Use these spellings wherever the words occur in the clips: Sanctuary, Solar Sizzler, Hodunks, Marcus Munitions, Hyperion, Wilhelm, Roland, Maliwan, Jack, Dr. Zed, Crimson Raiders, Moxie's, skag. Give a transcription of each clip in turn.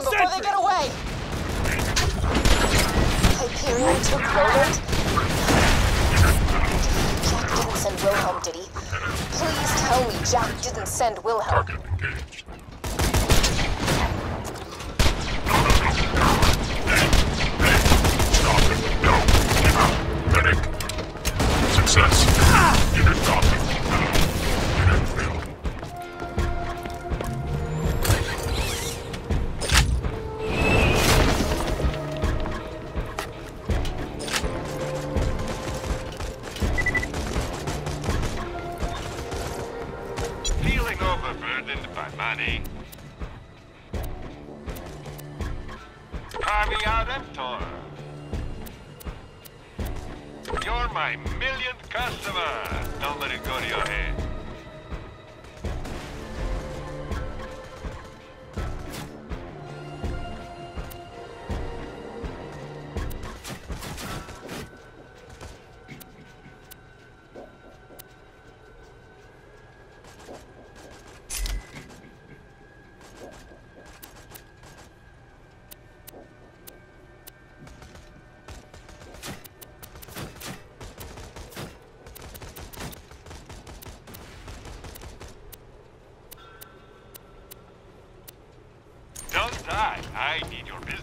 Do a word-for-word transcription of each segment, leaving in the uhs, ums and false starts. them before they get away! Hyperion took Roland? Jack didn't send Wilhelm, did he? Please tell me Jack didn't send Wilhelm. Target engaged. Success. Unit dropped. Unit failed. Feeling overburdened by money. Carving out Emptor. You're my millionth customer! Don't let it go to your head. I need your business.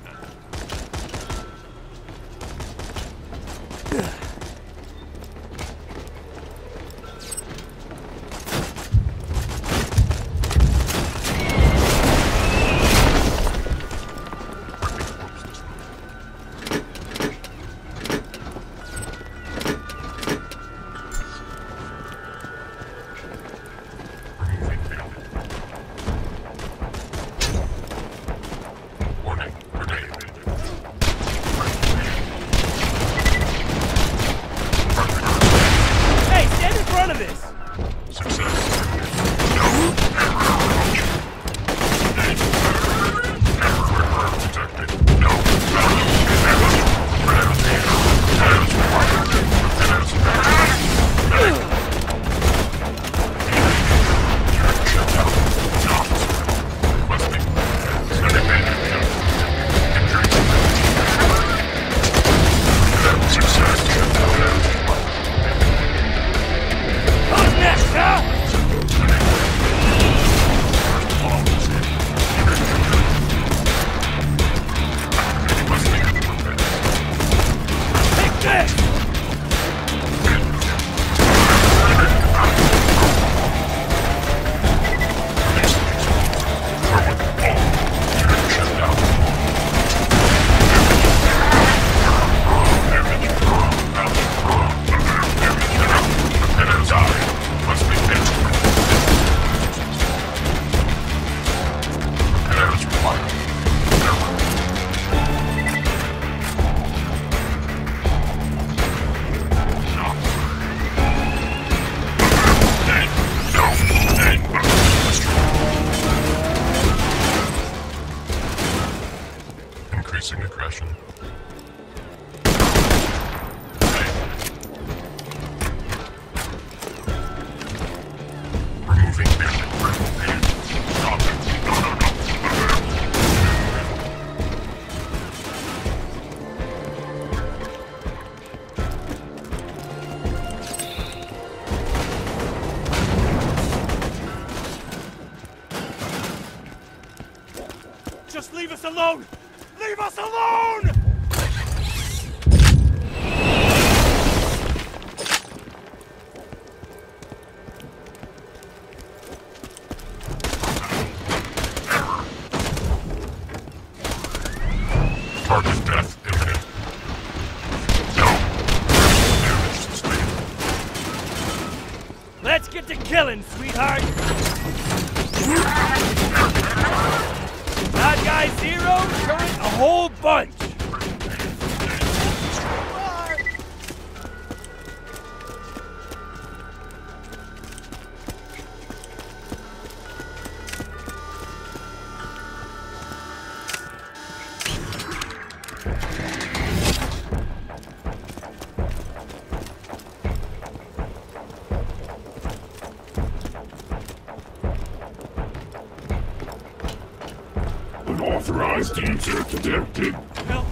Alone! Leave us alone! Target death imminent. No! Let's get to killing, sweetheart! Bad guy zero, current a whole bunch! Authorized User detected. Help!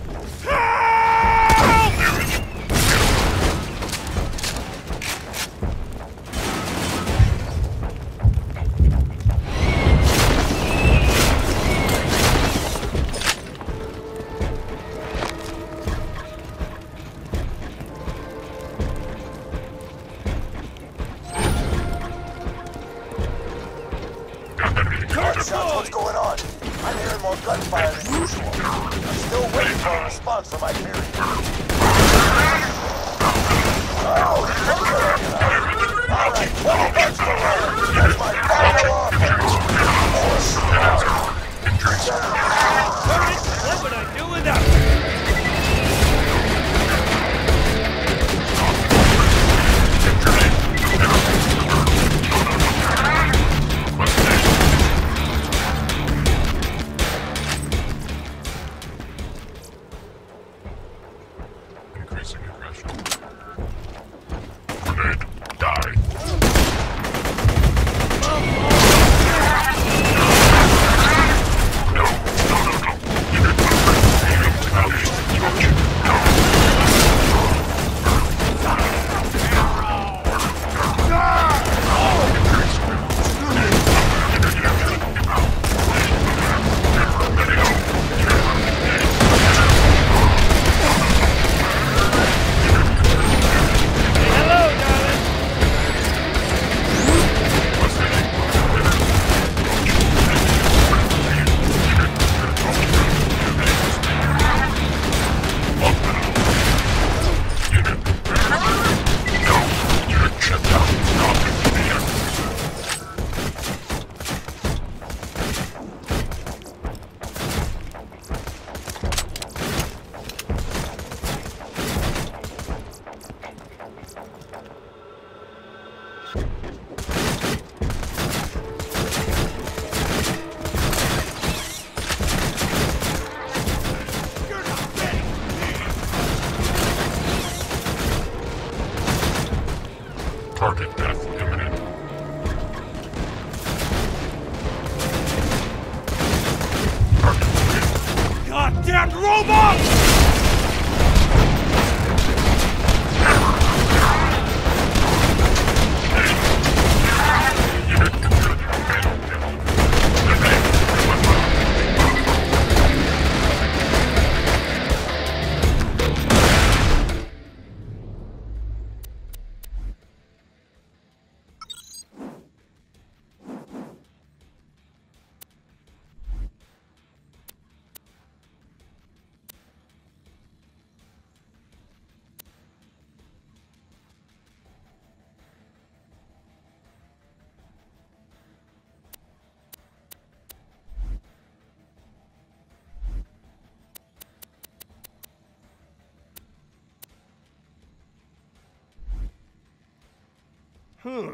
Hmm.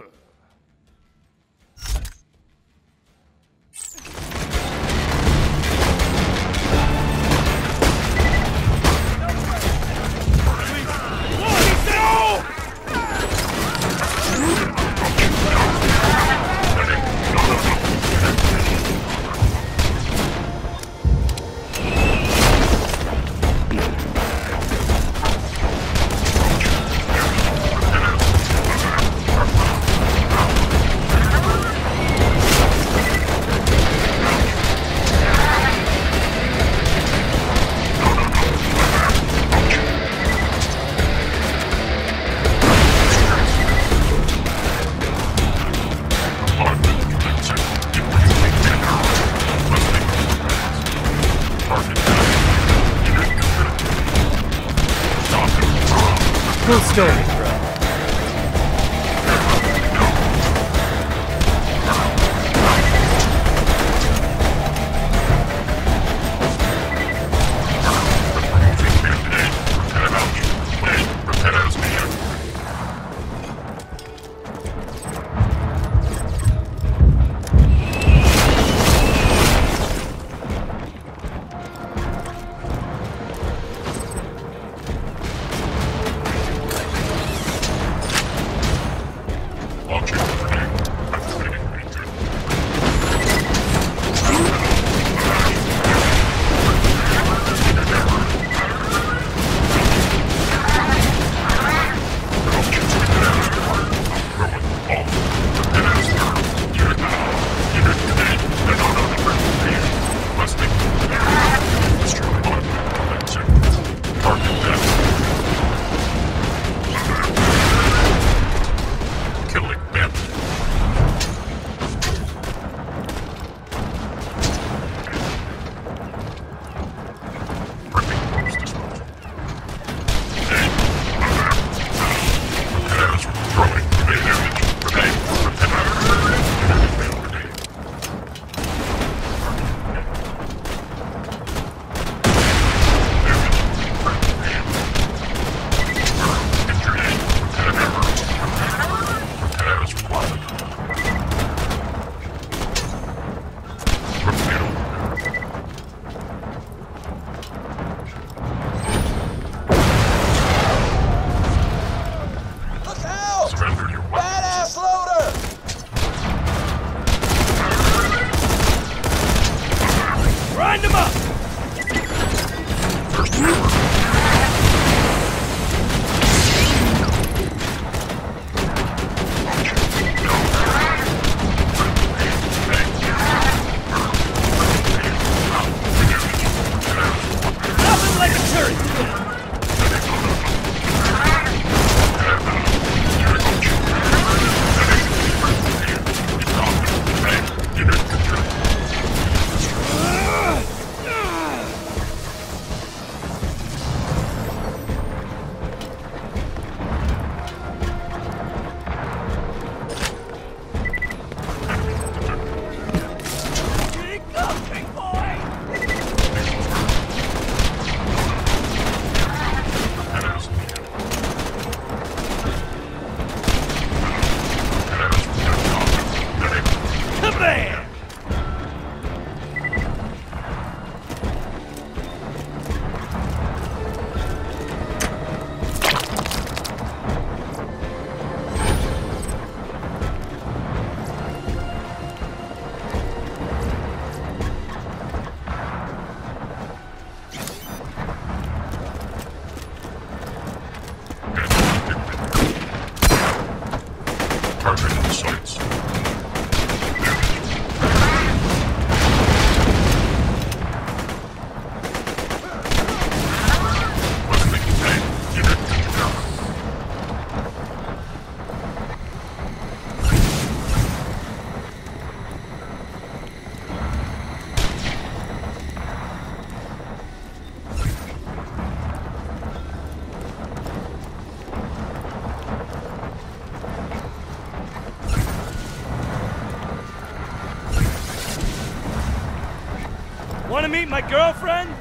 Meet my girlfriend?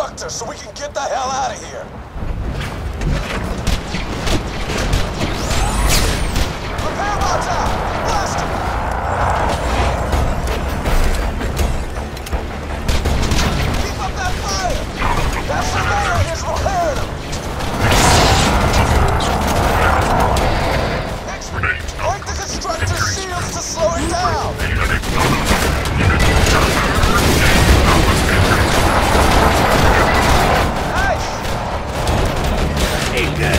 structure so we can get the hell out of here. Prepare, watch out! Blast him! Keep up that fire! That surveyor is repairing him! Exterminate! Break the constructor shields to slow it down! Ain't good.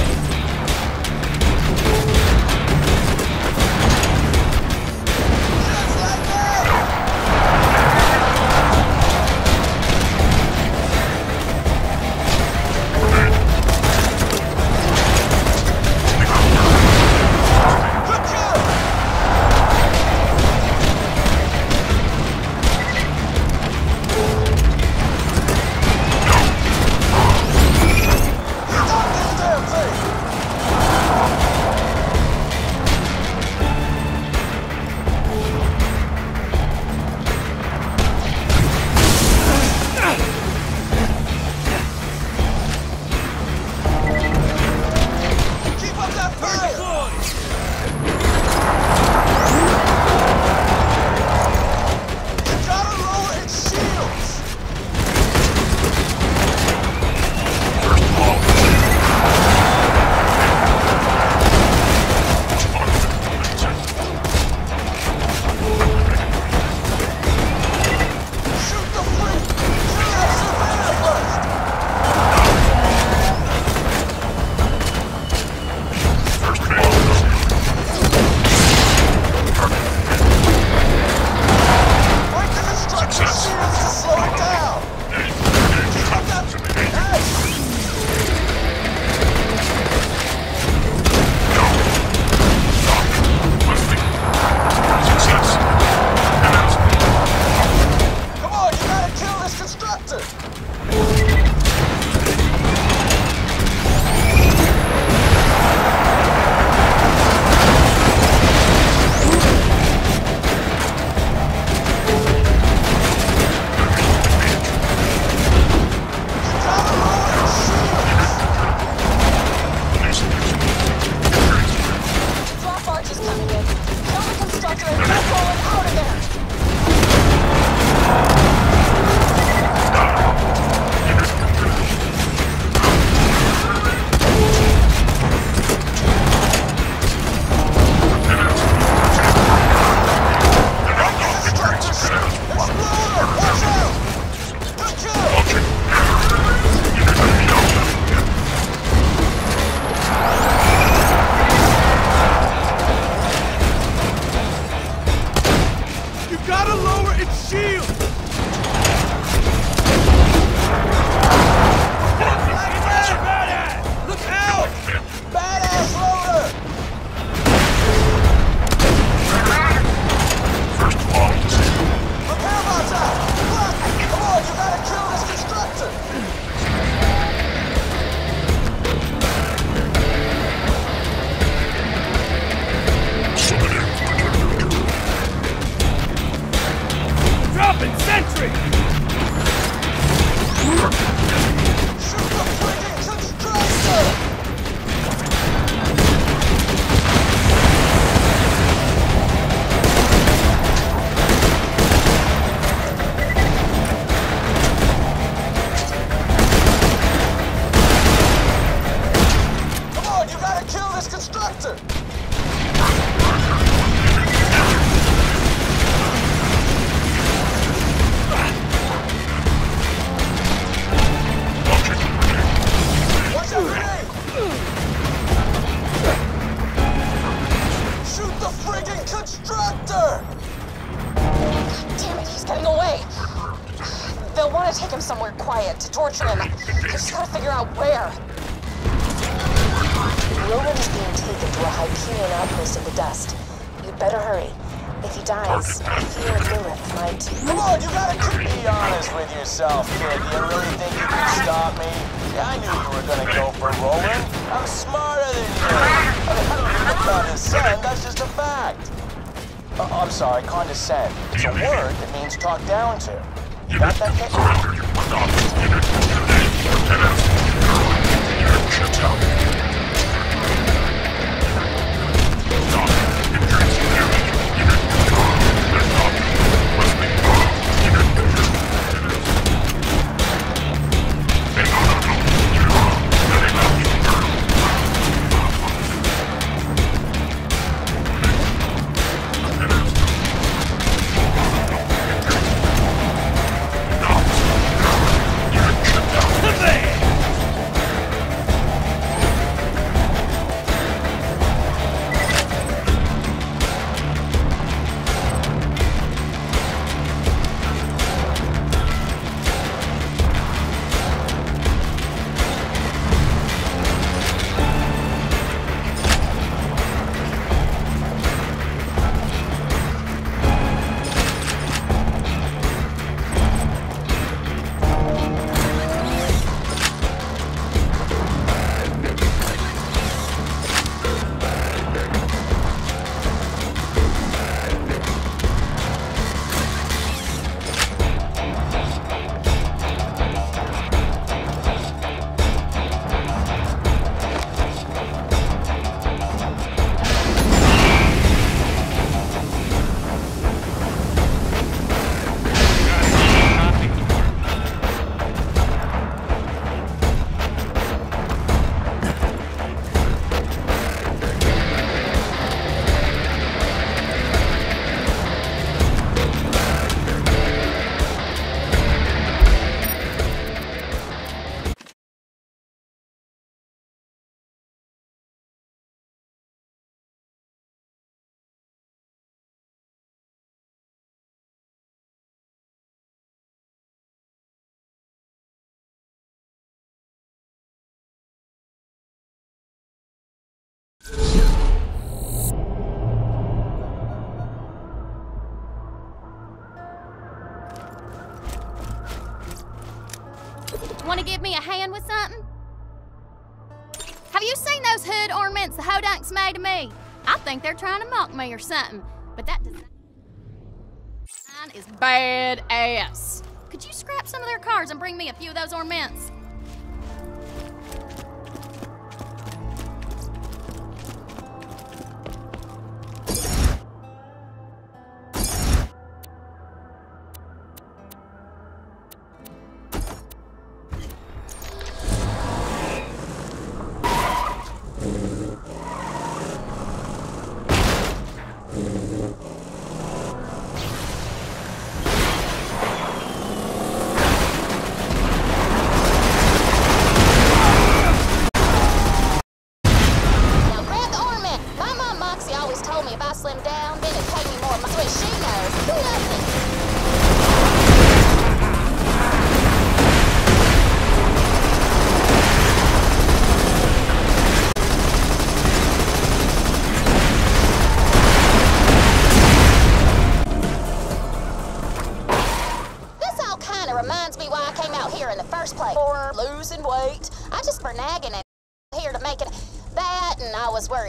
Wanna give me a hand with something? Have you seen those hood ornaments the Hodunks made of me? I think they're trying to mock me or something, but that design is bad ass. Could you scrap some of their cars and bring me a few of those ornaments?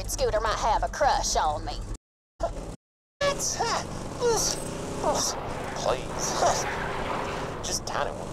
Scooter might have a crush on me. Please. Just tiny one.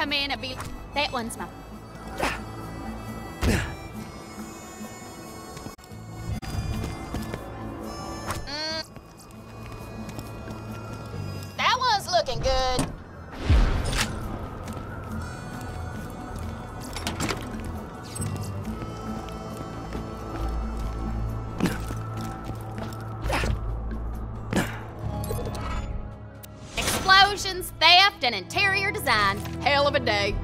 come in and be like, that one's my... Mm. That one's looking good. Theft and interior design. Hell of a day.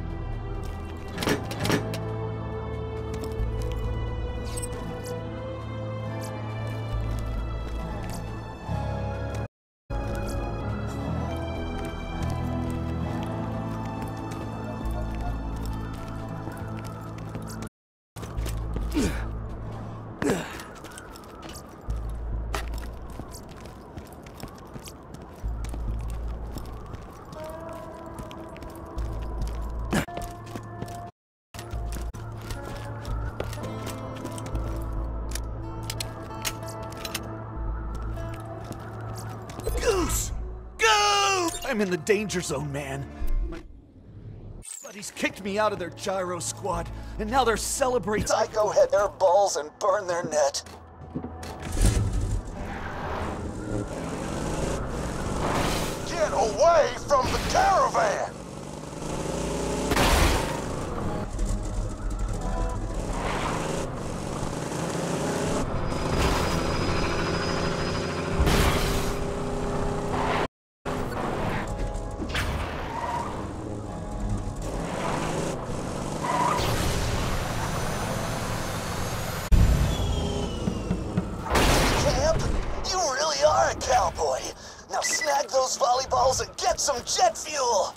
I'm in the danger zone, man. My buddies kicked me out of their gyro squad, and now they're celebrating. Psycho had their balls and burned their net. Get away from the caravan! Some jet fuel!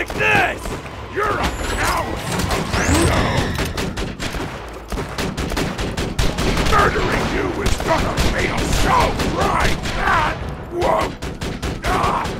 Fix this! You're a coward! Murdering you is gonna feel so right! That won't... Got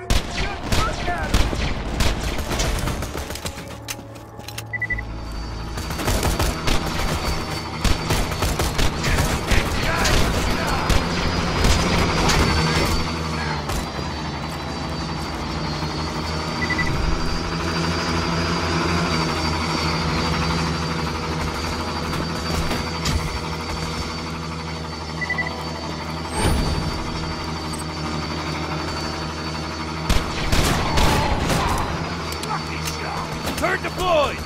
it. Look at it. deployed!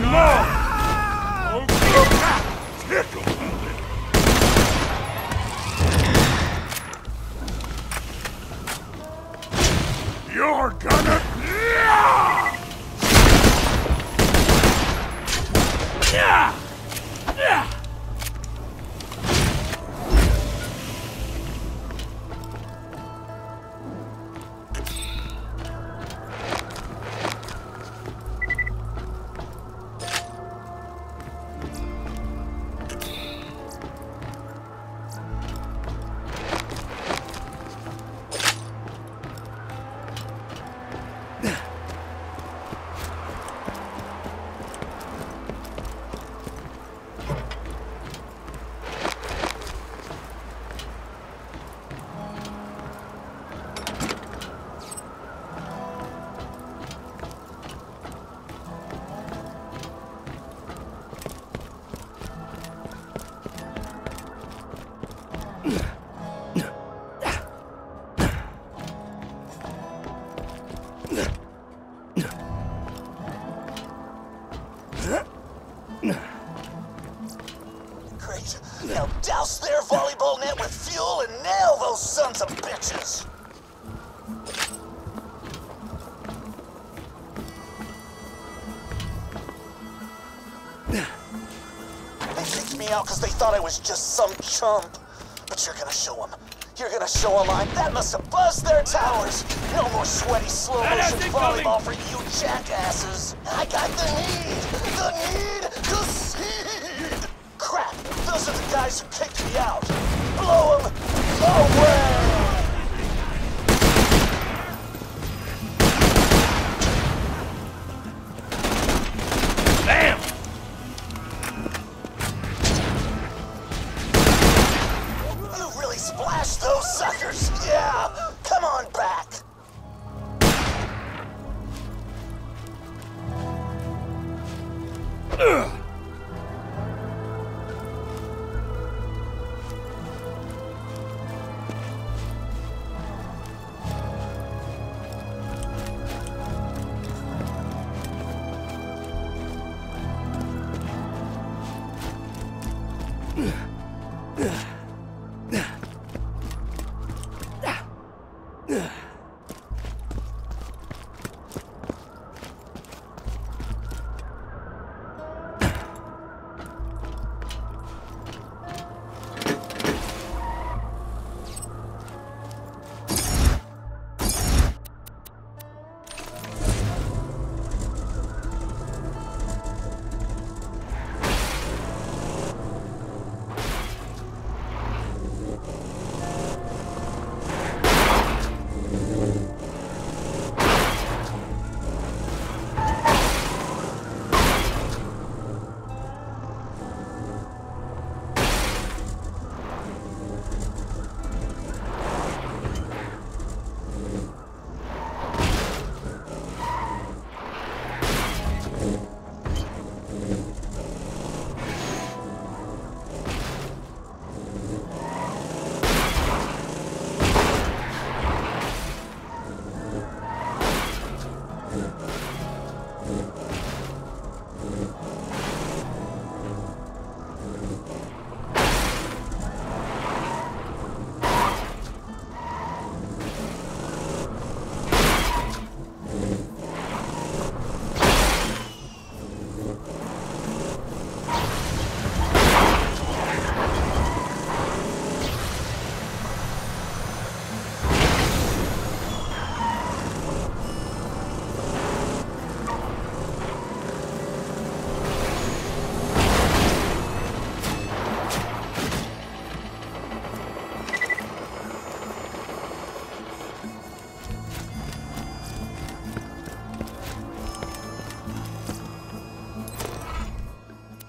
some more! Tickle, Wilhelm! You're gonna... was just some chump. But you're gonna show them. You're gonna show them I'm... That must have buzzed their towers. No more sweaty slow motion volleyball for you jackasses. I got the need. The need to seed. Crap. Those are the guys who kicked me out. Blow them away.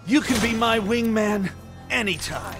You can be my wingman anytime.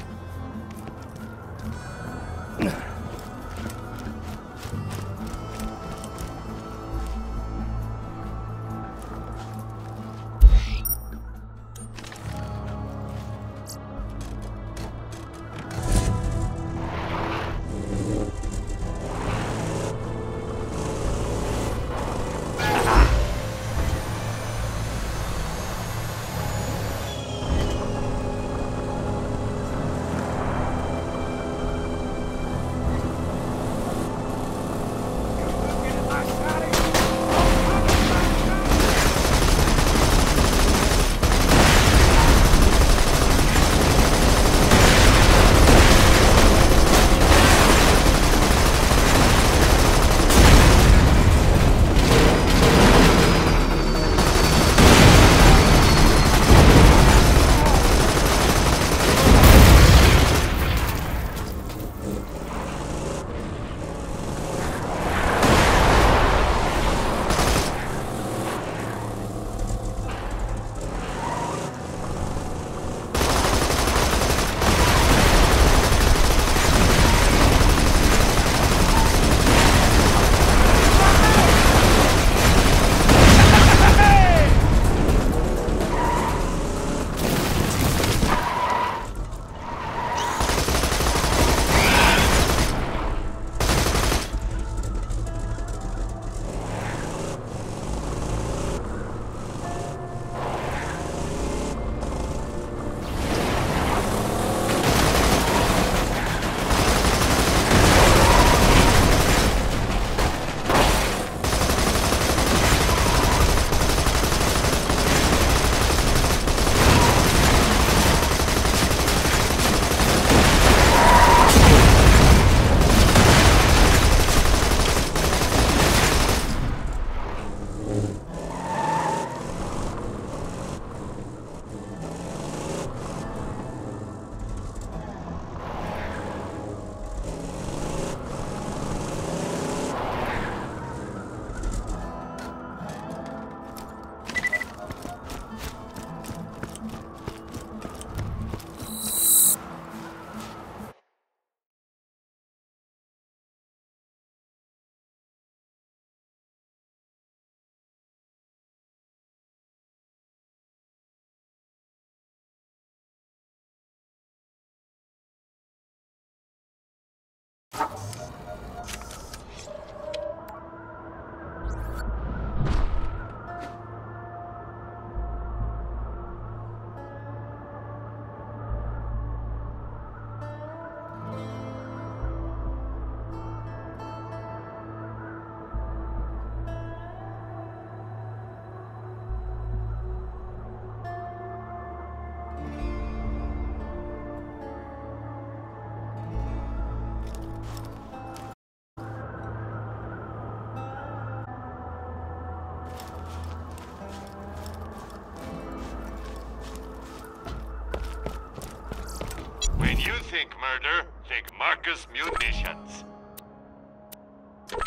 Think murder, think Marcus Munitions.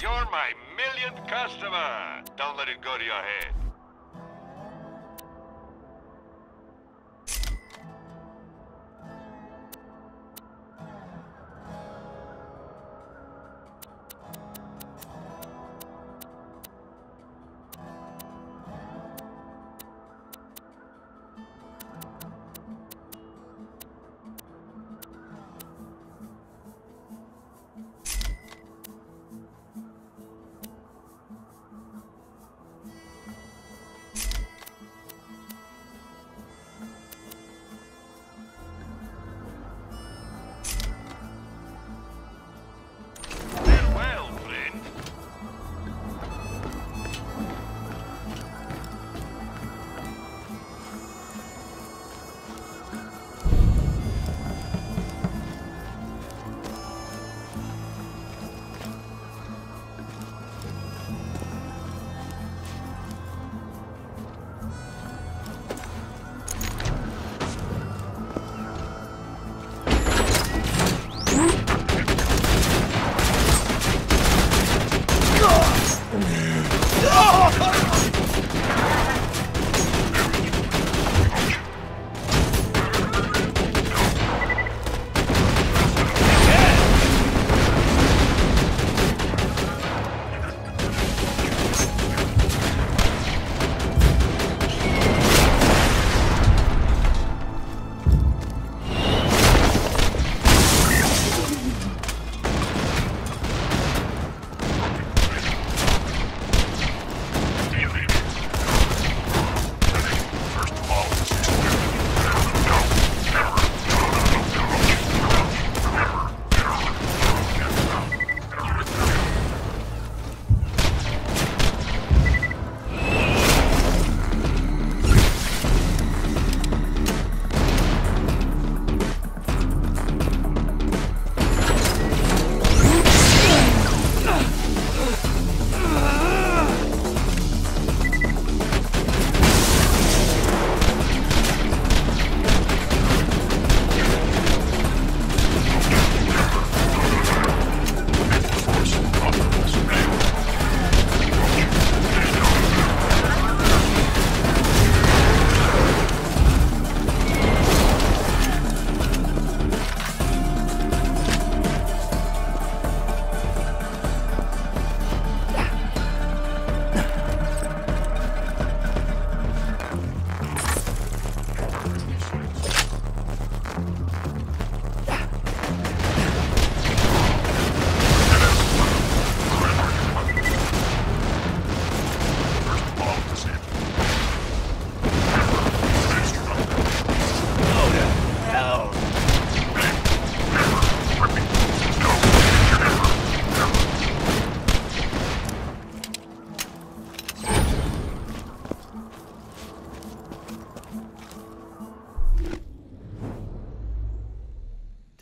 You're my millionth customer. Don't let it go to your head.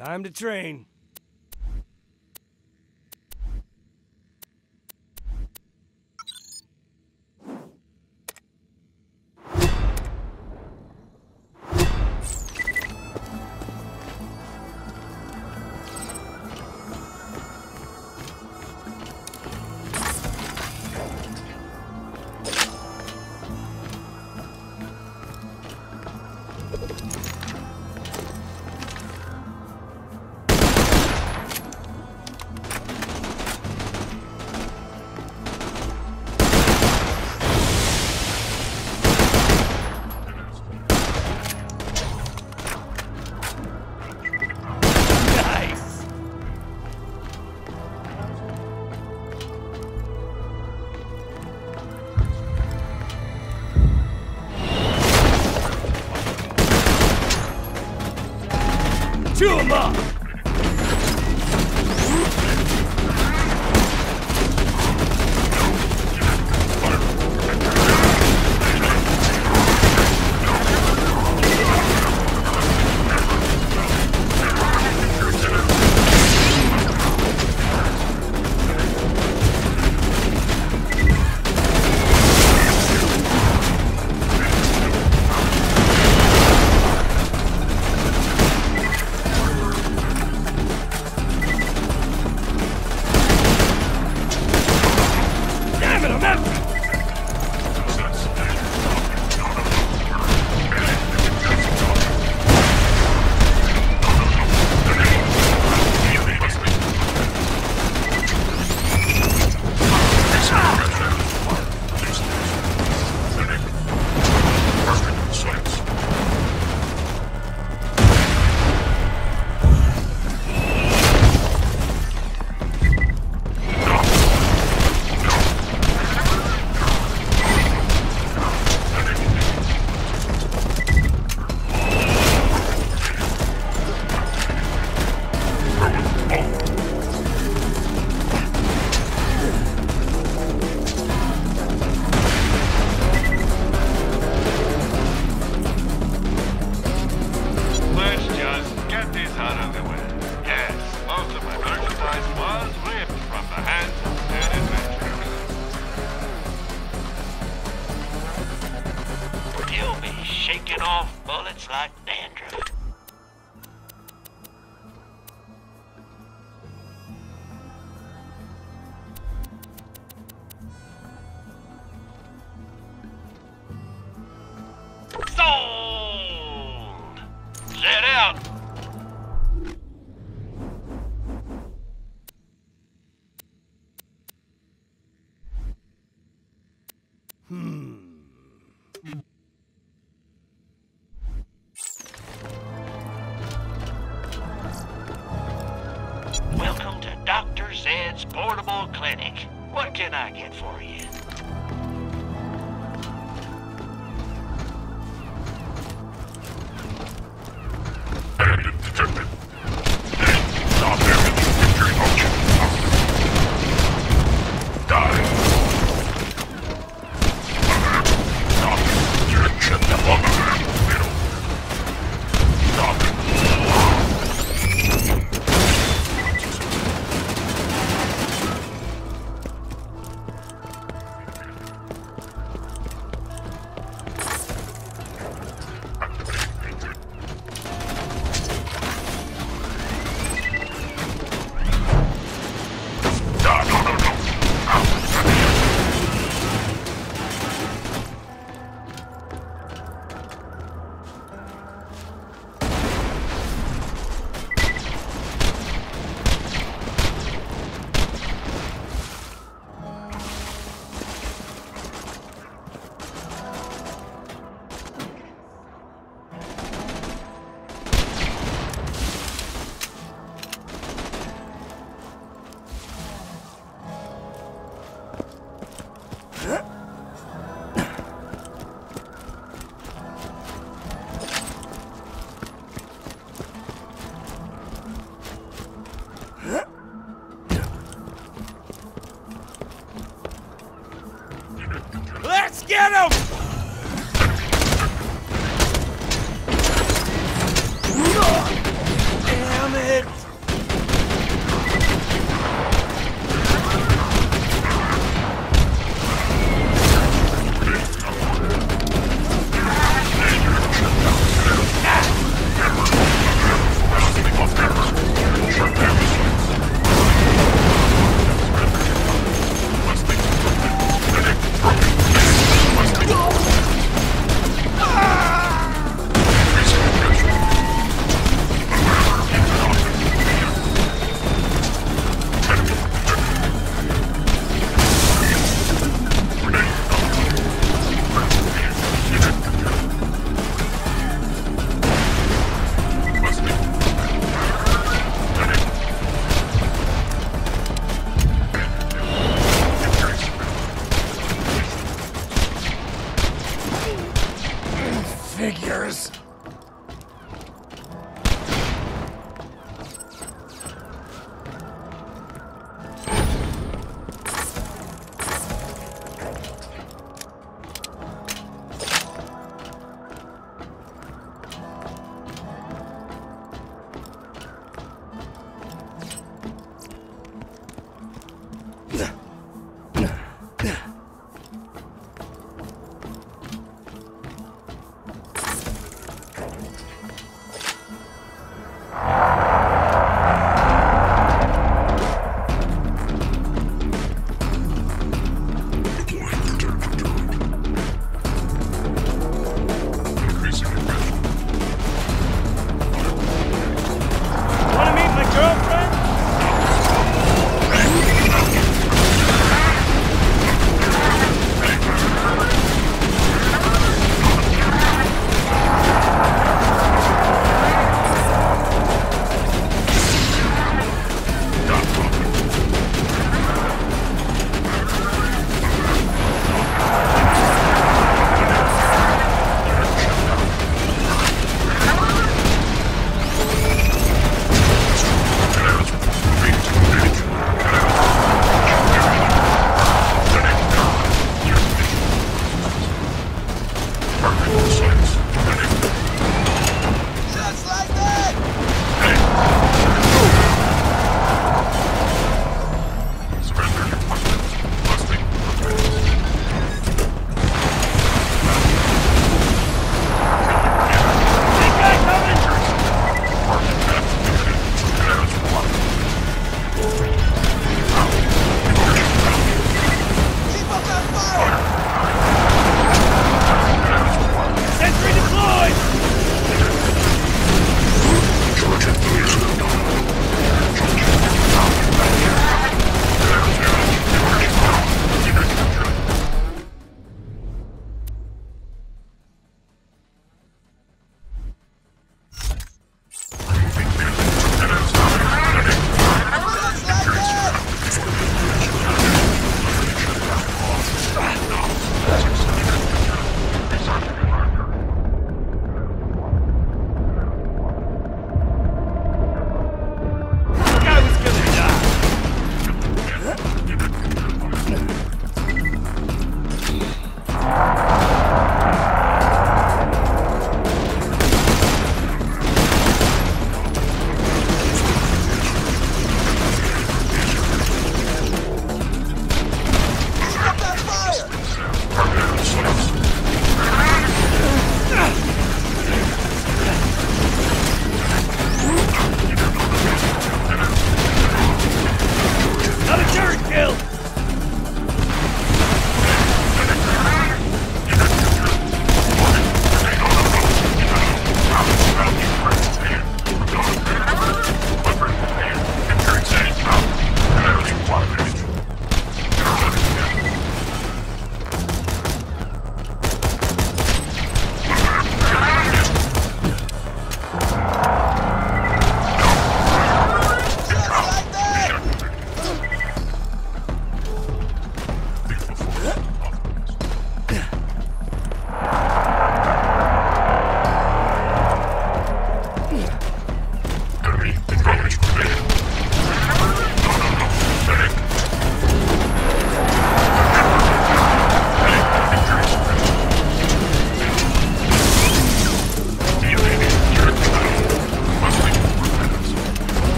Time to train. Chew them up! Welcome to Doctor Zed's portable clinic. What can I get for you?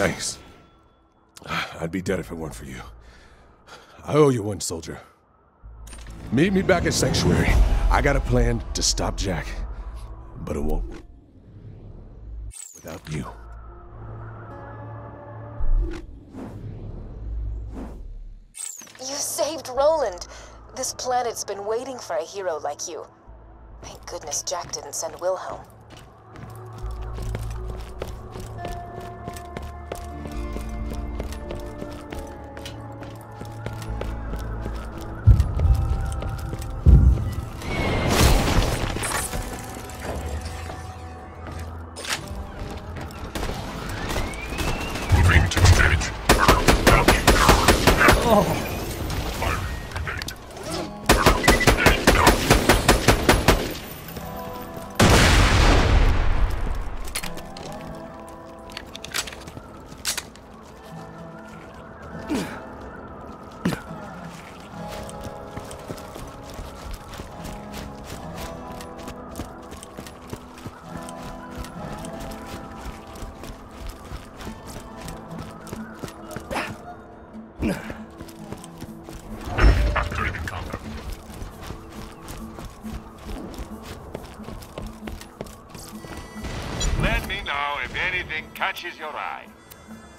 Thanks. I'd be dead if it weren't for you. I owe you one, soldier. Meet me back at Sanctuary. I got a plan to stop Jack, but it won't work without you. You saved Roland. This planet's been waiting for a hero like you. Thank goodness Jack didn't send Wilhelm. Catches your eye.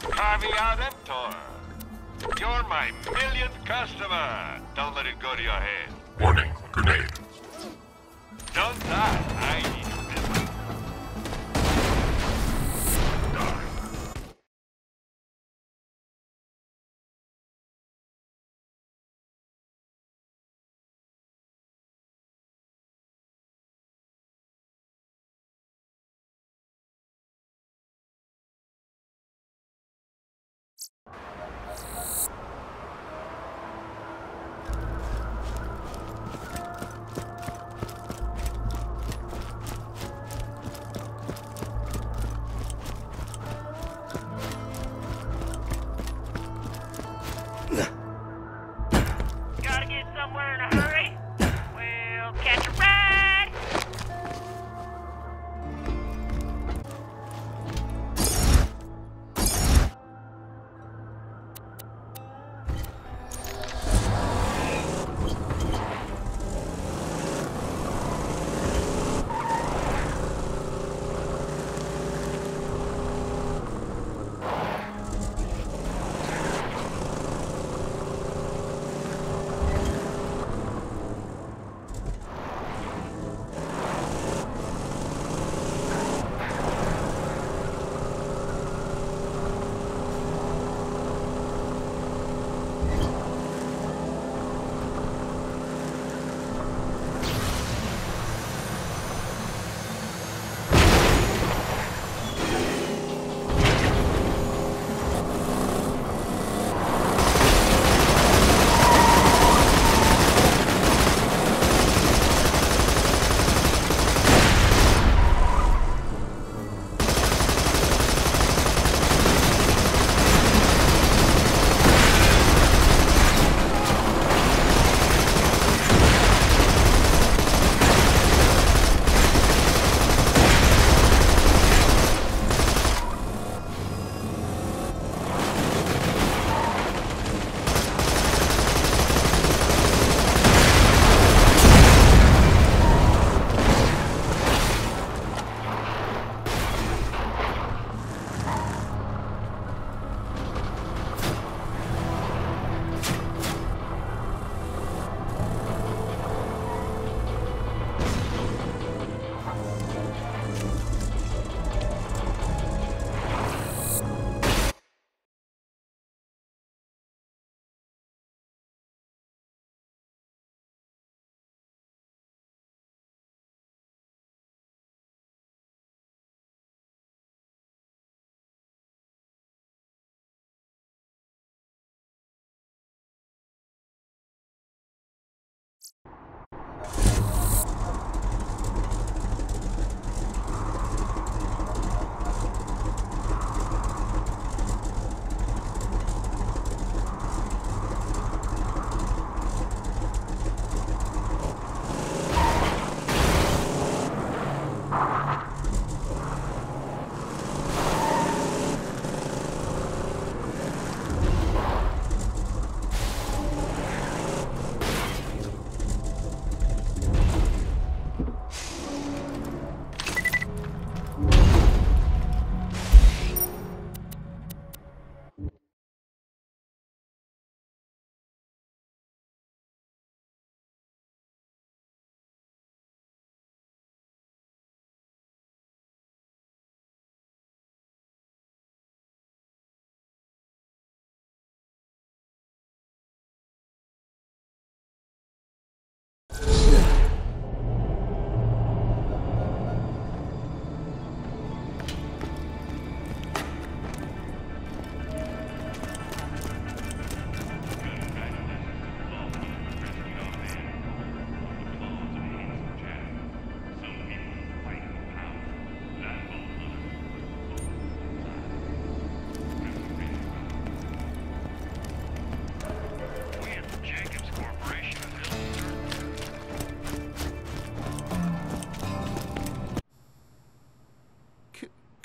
Caviar Emptor. You're my millionth customer. Don't let it go to your head. Warning, grenade. Don't die. I need you this way. Die.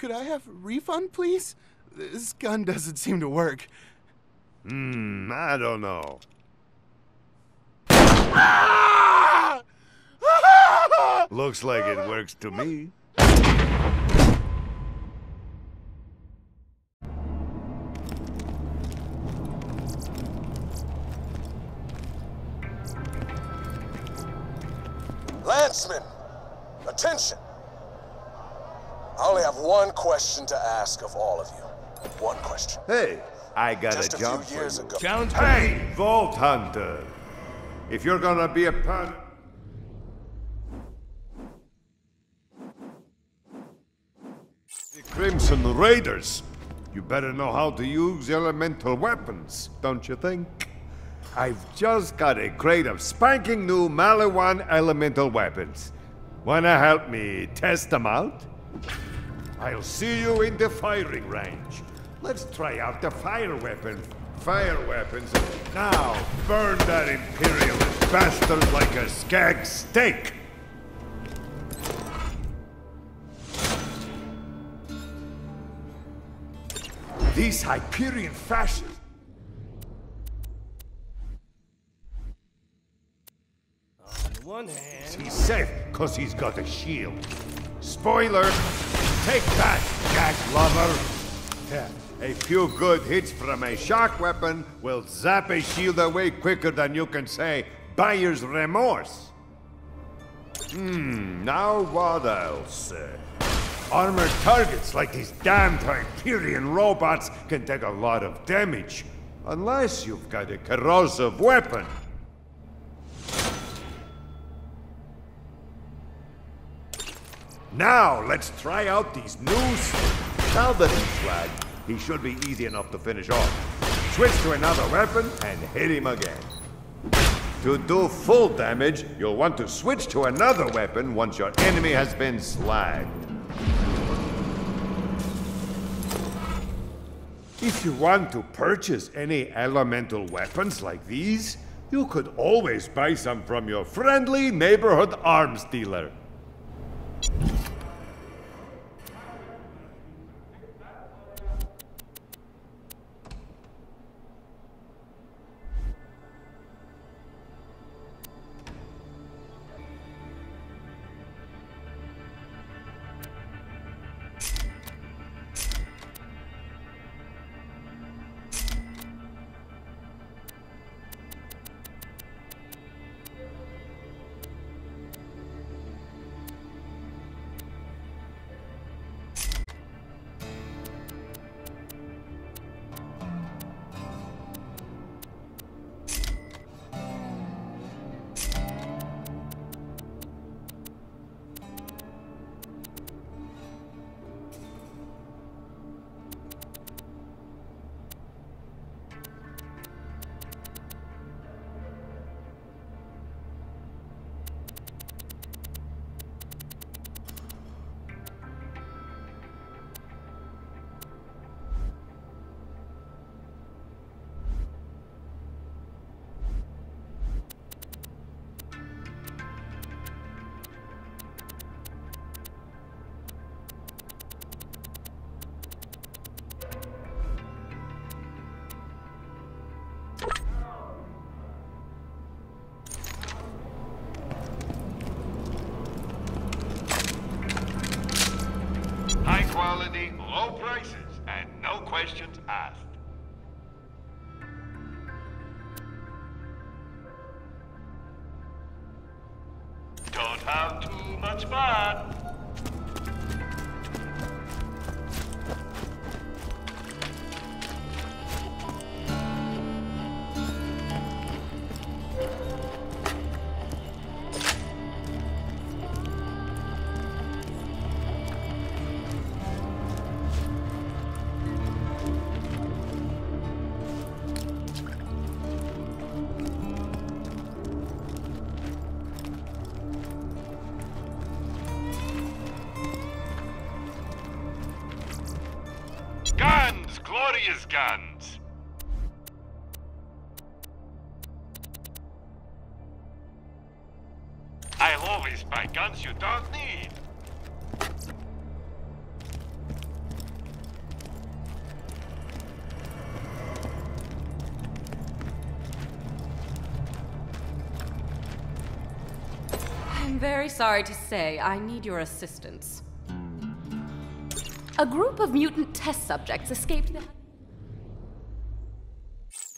Could I have a refund, please? This gun doesn't seem to work. Hmm, I don't know. Ah! Ah! Looks like it works to me. Lancemen, attention! I only have one question to ask of all of you. One question. Hey, I got Just a, a jump few years ago. Sounds hey, good. Vault Hunter! If you're gonna be a part... The Crimson Raiders, you better know how to use elemental weapons, don't you think? I've just got a crate of spanking new Maliwan elemental weapons. Wanna help me test them out? I'll see you in the firing range. Let's try out the fire weapon. Fire weapons. Now, burn that imperialist bastard like a skag steak! These Hyperion fascists. On the one hand... He's safe, cause he's got a shield. Spoiler! Take that, Jack lover! Yeah. A few good hits from a shock weapon will zap a shield away quicker than you can say, buyer's remorse. Hmm, now what else? Uh, armored targets like these damned Hyperion robots can take a lot of damage, unless you've got a corrosive weapon. Now, let's try out these new... Now that he's flagged, he should be easy enough to finish off. Switch to another weapon and hit him again. To do full damage, you'll want to switch to another weapon once your enemy has been slagged. If you want to purchase any elemental weapons like these, you could always buy some from your friendly neighborhood arms dealer. Guns. I'll always buy guns you don't need. am very sorry to say I need your assistance. A group of mutant test subjects escaped the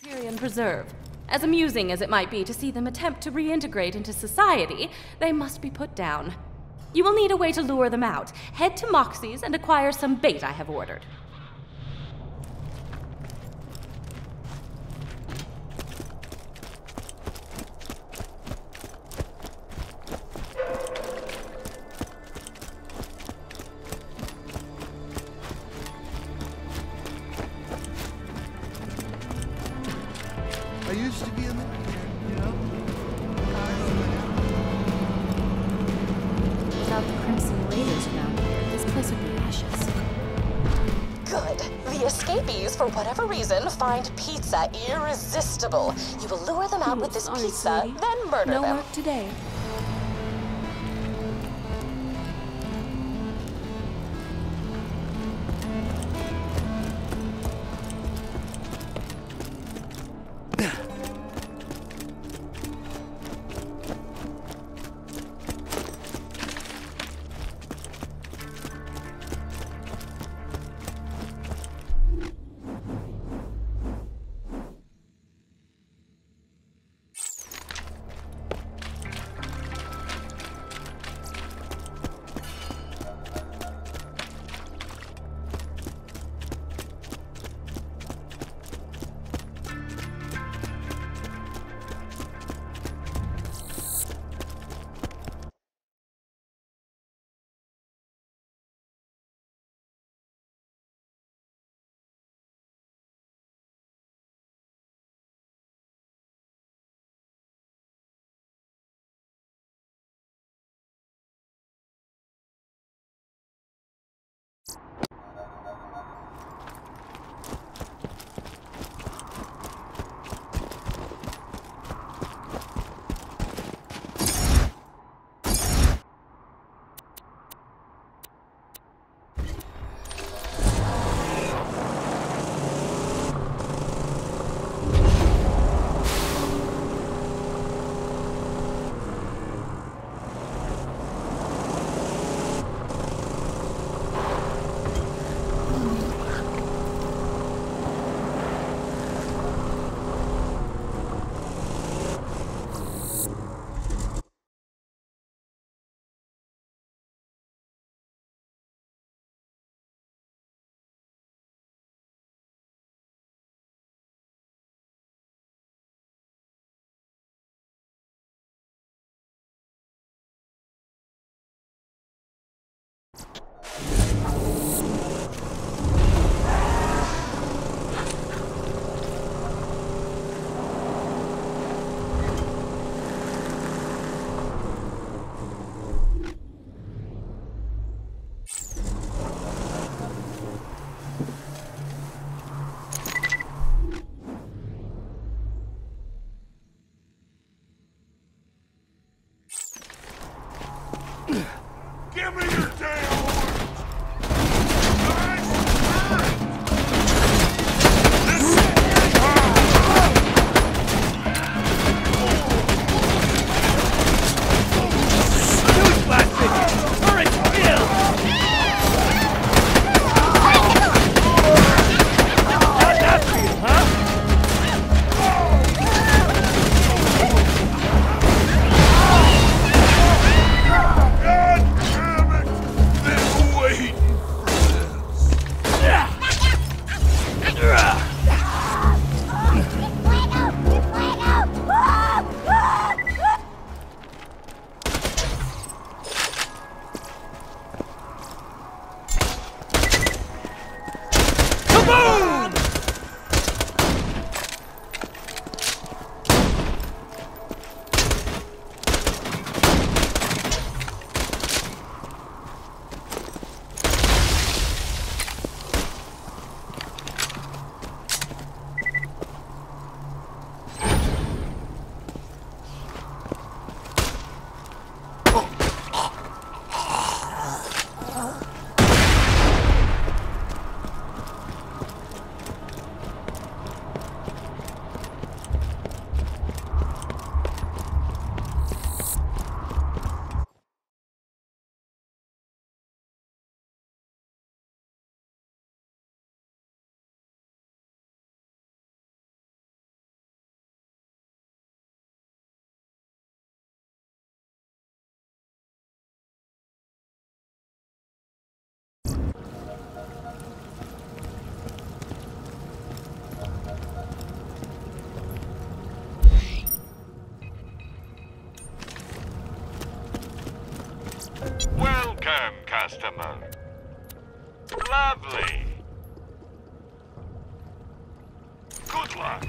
Hyperion Preserve. As amusing as it might be to see them attempt to reintegrate into society, they must be put down. You will need a way to lure them out. Head to Moxie's and acquire some bait I have ordered. Find pizza irresistible. You will lure them out with this pizza, then murder them. No work today. Damn it! long-term customer. Lovely. Good luck.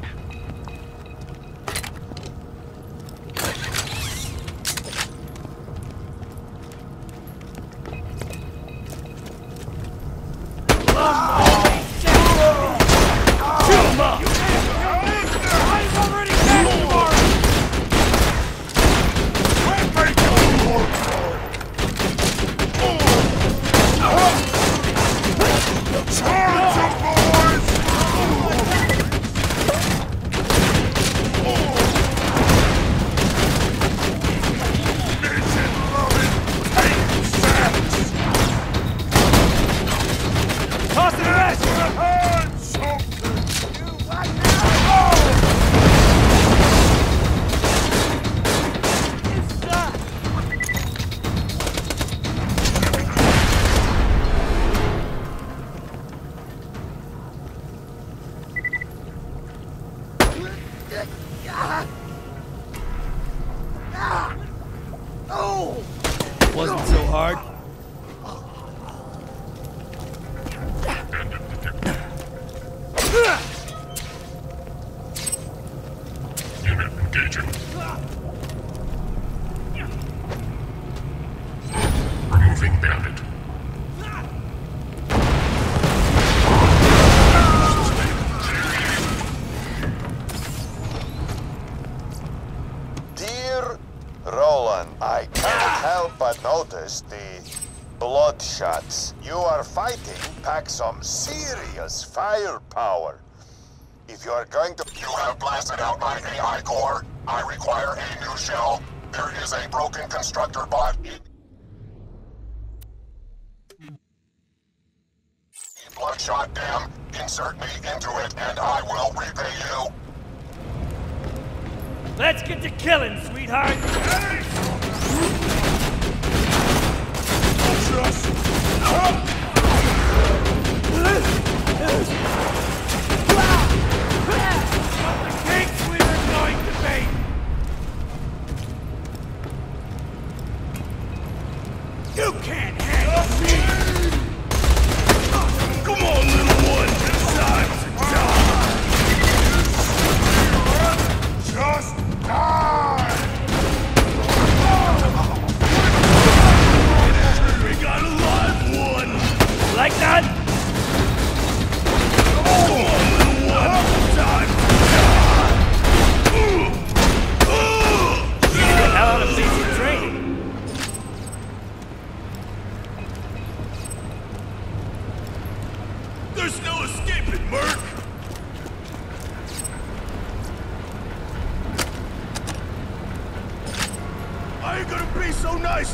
Some serious firepower. If you are going to- You have blasted out my A I core. I require a new shell. There is a broken constructor bot. Bloodshot dam. Insert me into it and I will repay you. Let's get to killing, sweetheart. Hey! Just help. The gates we were going to bait! You can't handle me! Come on, little one! This time's a die! Just die! We got a live one! Like that?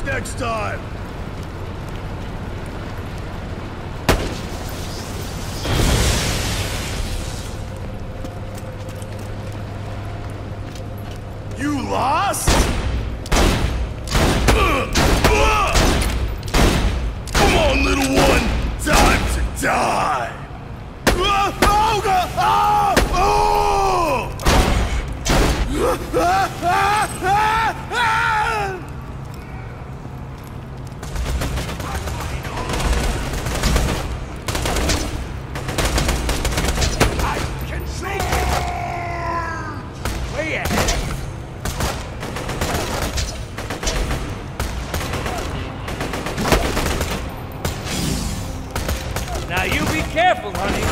Next time! You lost? Uh, uh. Come on, little one! Time to die! Uh, oh, uh, oh. Uh, uh, uh, uh, uh. Careful, honey.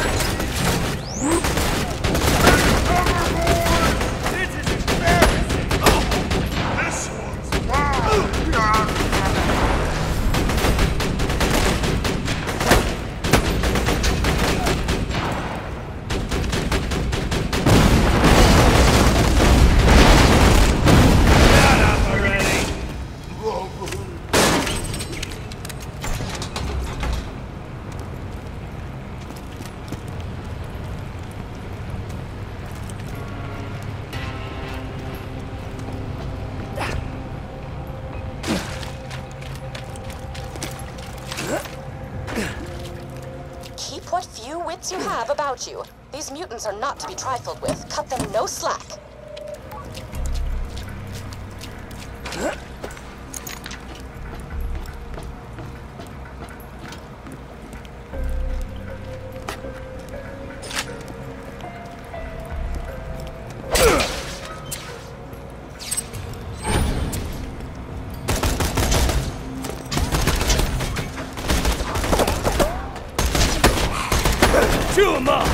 This is embarrassing. This one's wild. Shut up already. You have about you. These mutants are not to be trifled with. Cut them no slack. Chew him up!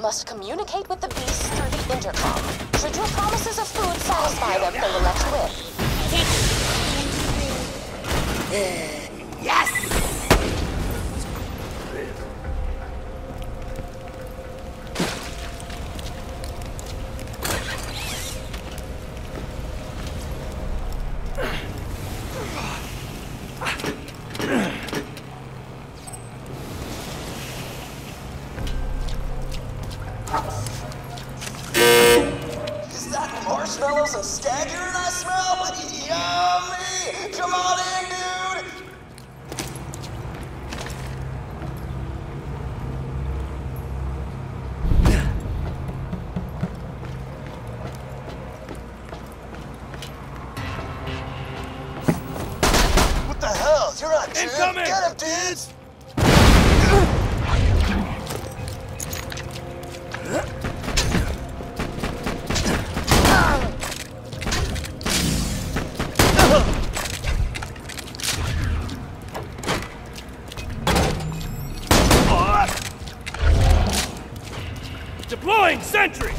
Must communicate with the beasts through the intercom. Should your promises of food satisfy them, they will let you in. Uh, yes! Sentry!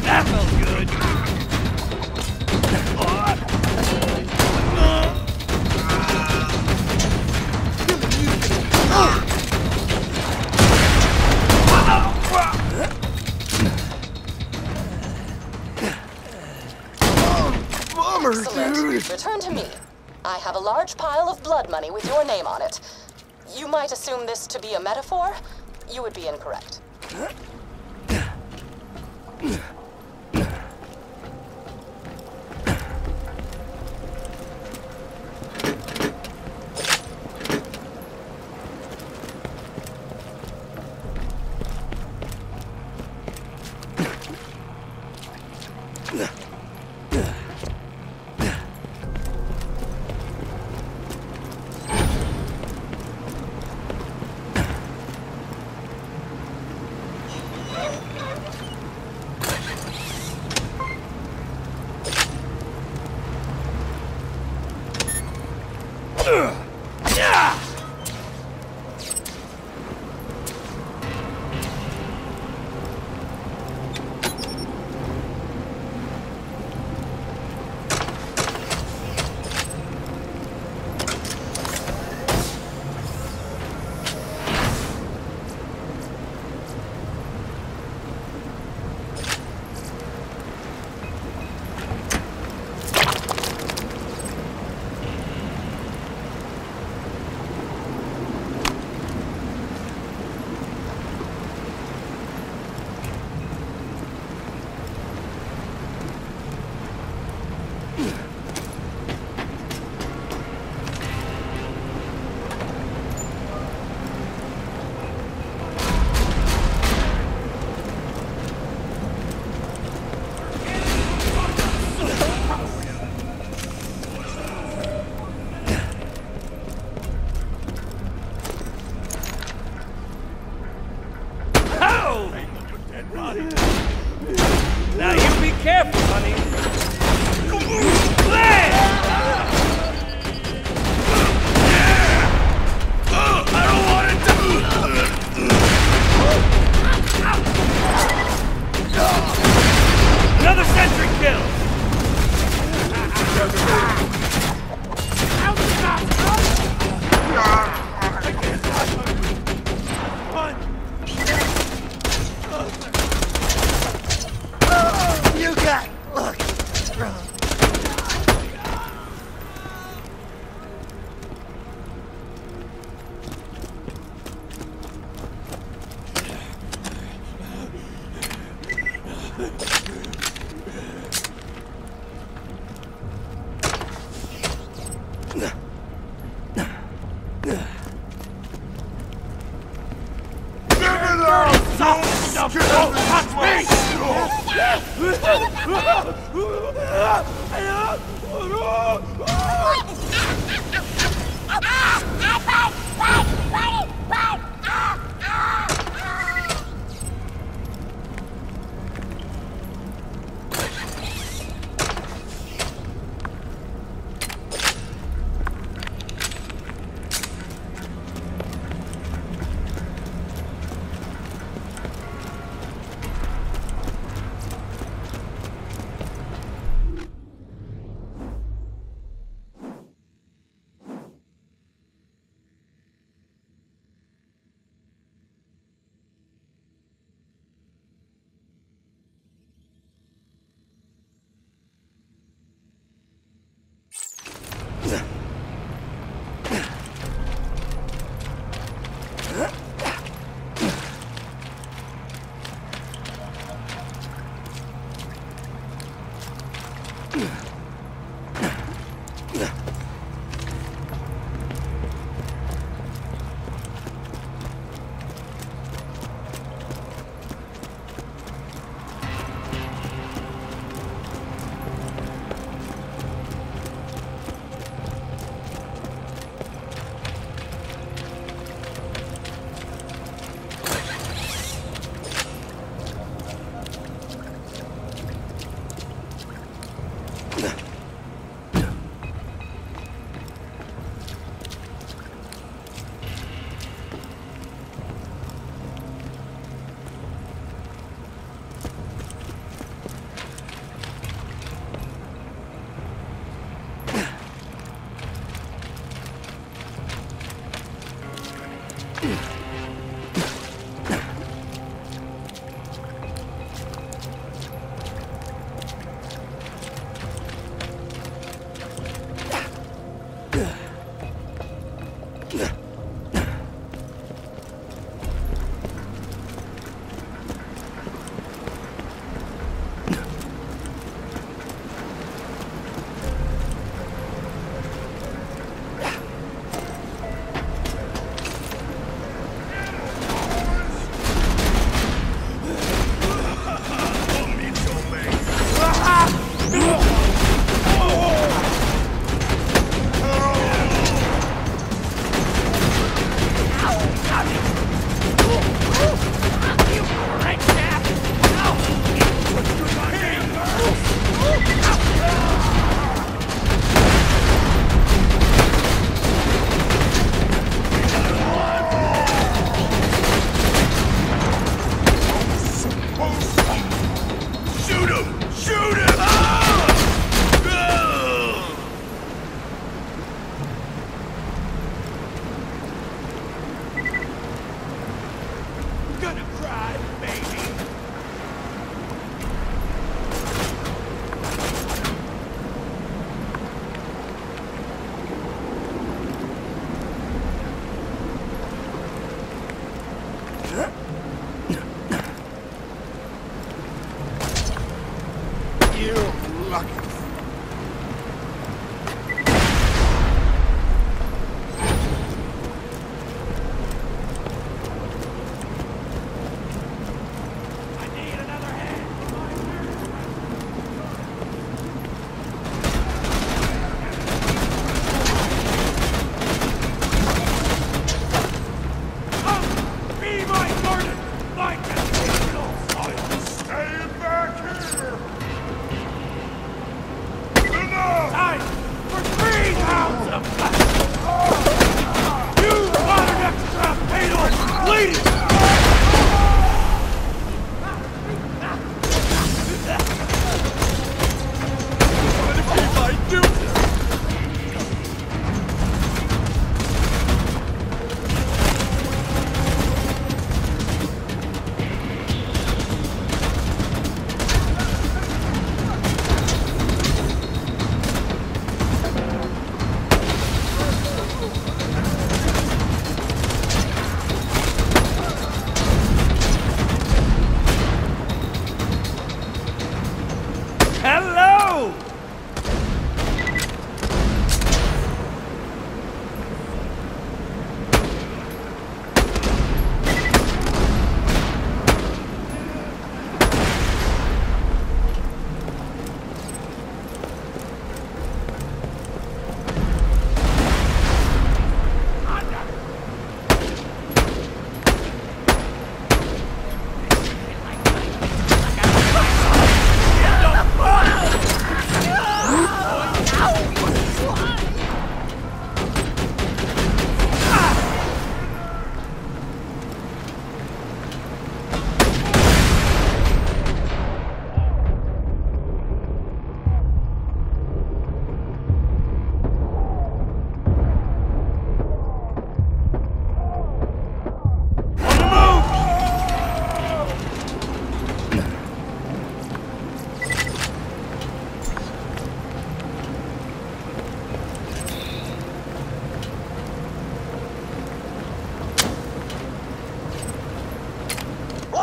That felt good! Return to me. I have a large pile of blood money with your name on it. You might assume this to be a metaphor. You would be incorrect. Careful, honey. enough! Don't touch me!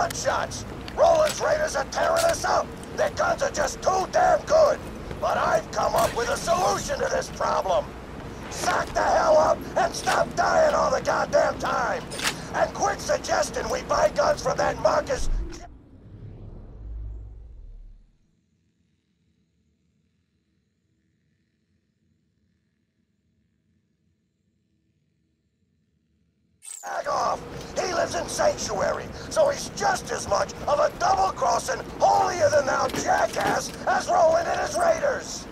shots. Roland's raiders are tearing us up. Their guns are just too damn good. But I've come up with a solution to this problem. Sack the hell up and stop dying all the goddamn time. And quit suggesting we buy guns from that Marcus. Off. He lives in Sanctuary, so he's just as much of a double-crossing, holier-than-thou jackass as Roland and his raiders!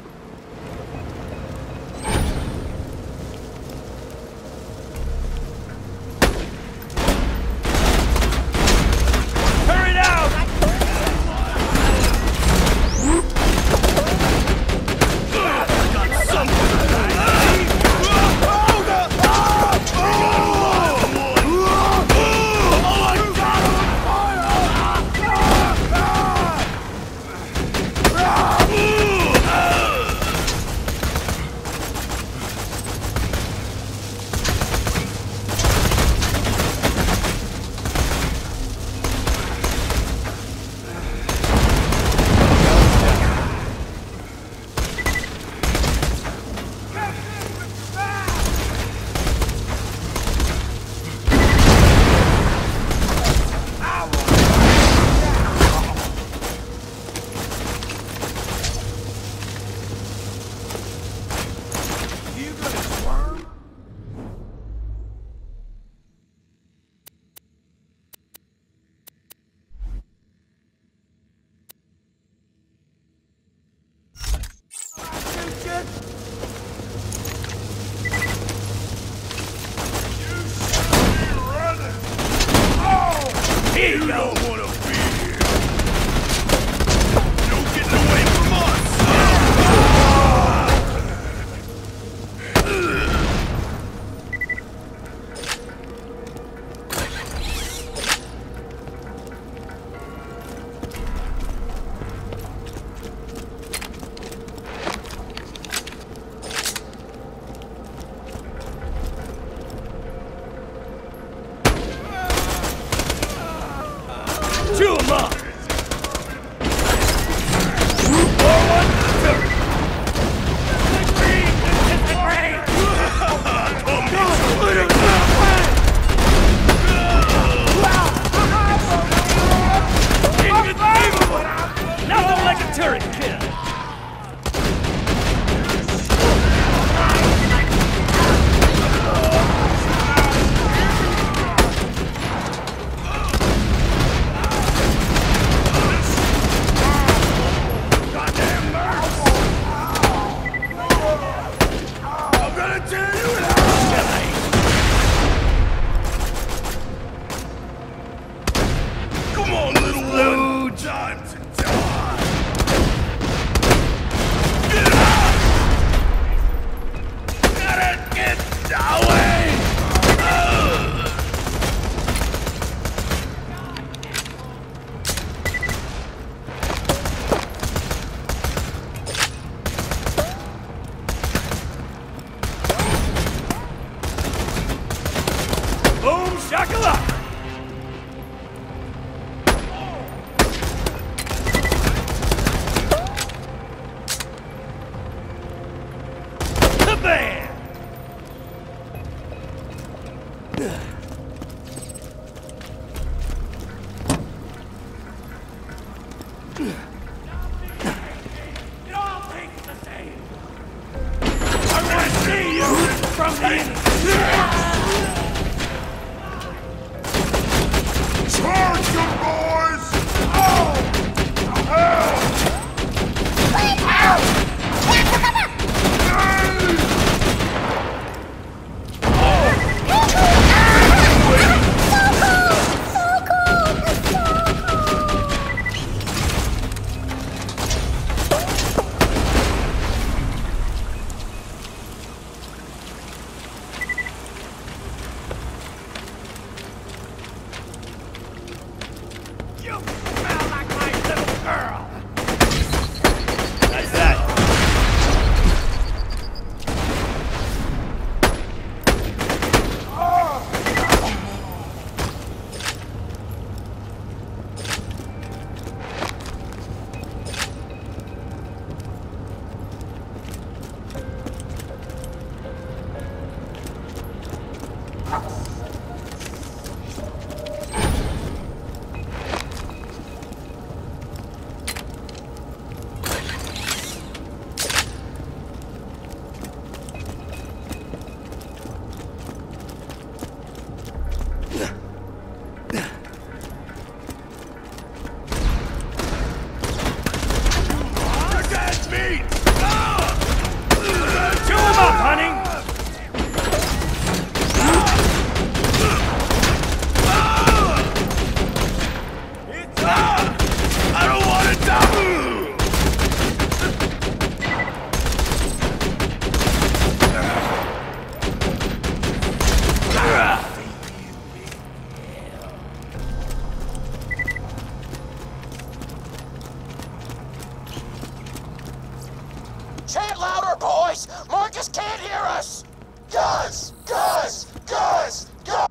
boys! Marcus can't hear us! Guys! Guys! Guys! Guys!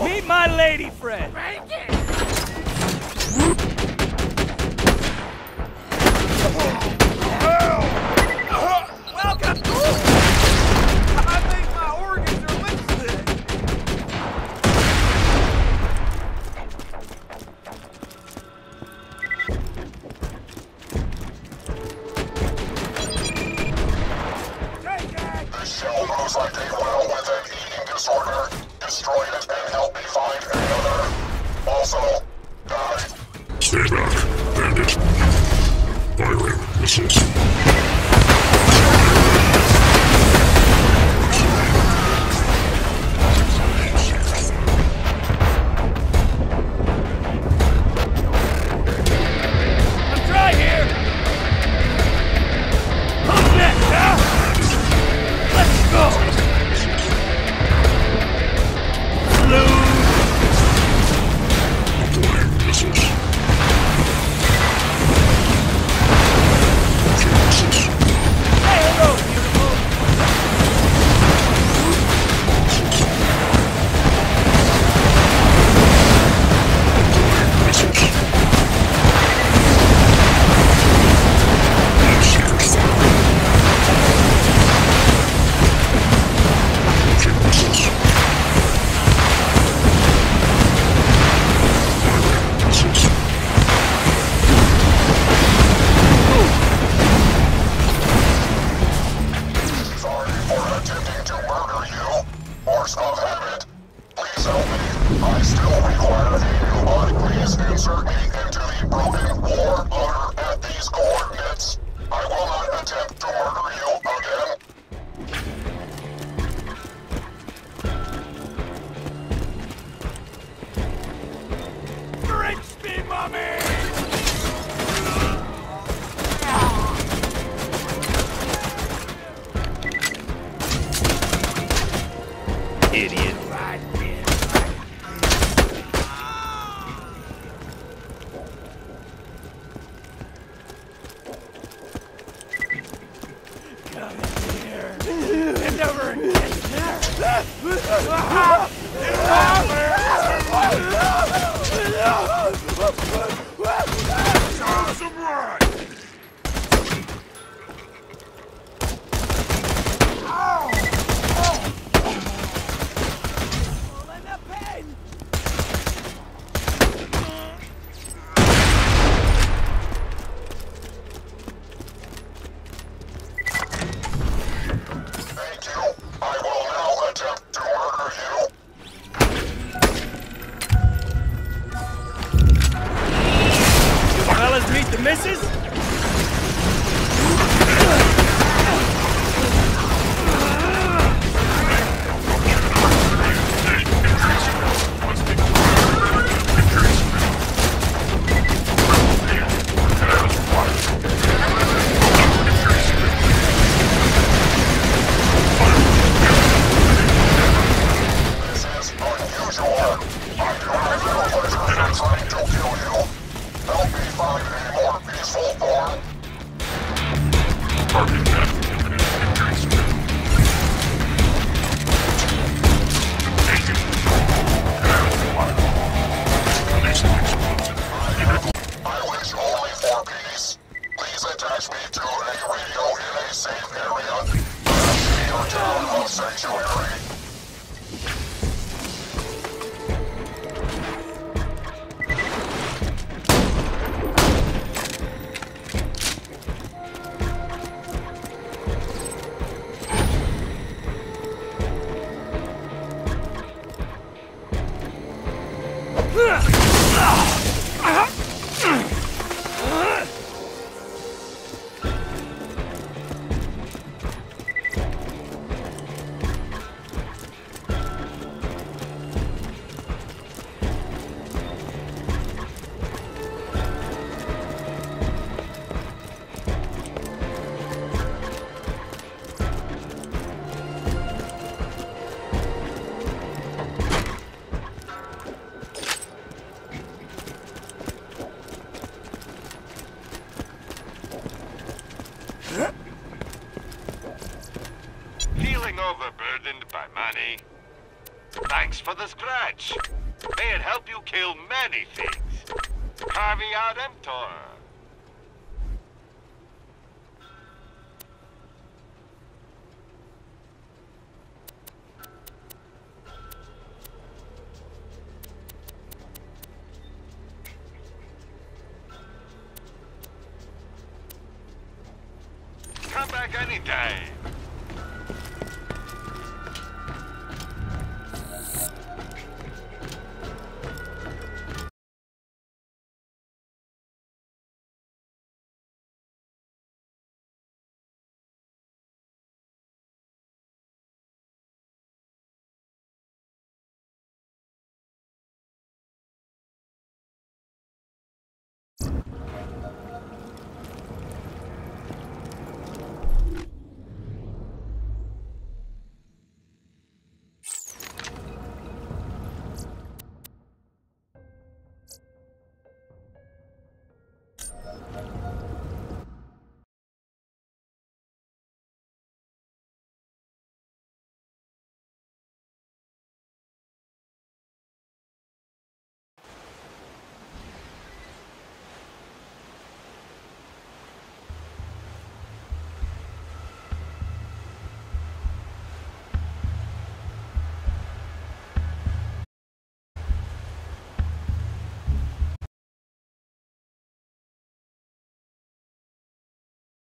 Meet my lady friend! Break it! Welcome! I think my organs are wasted! This shell looks like a well with an eating disorder! Destroy it and help me find another. Also, die. Stay back, bandit. Firing missiles. I'm dry here. Up next, huh? Let's go. overburdened by money. Thanks for the scratch. May it help you kill many things. Caveat emptor. Come back any day.